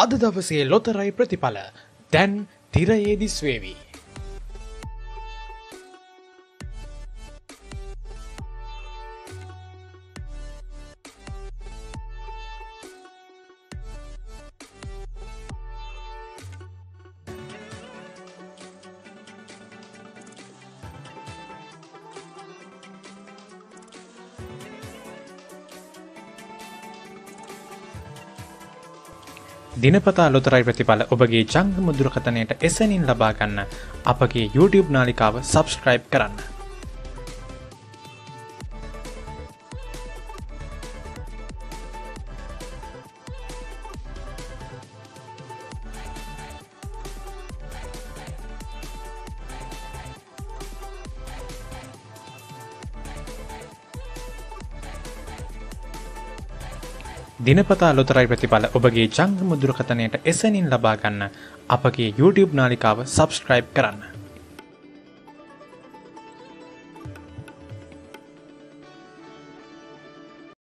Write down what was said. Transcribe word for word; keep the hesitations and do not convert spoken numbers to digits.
අද දවසේ ලොතරැයි ප්‍රතිඵල දැන් තිරයේදී ස්වේවි. දිනපතා ලොතරැයි ප්‍රතිඵල ඔබගේ ජංගම දුරකථනයට එසැනින් ලබා ගන්න අපගේ YouTube නාලිකාව subscribe කරන්න. දිනපතා ලොතරැයි ප්‍රතිඵල ඔබගේ ජංගම දුරකථනයට එසැනින් ලබා ගන්න අපගේ YouTube නාලිකාව subscribe කරන්න.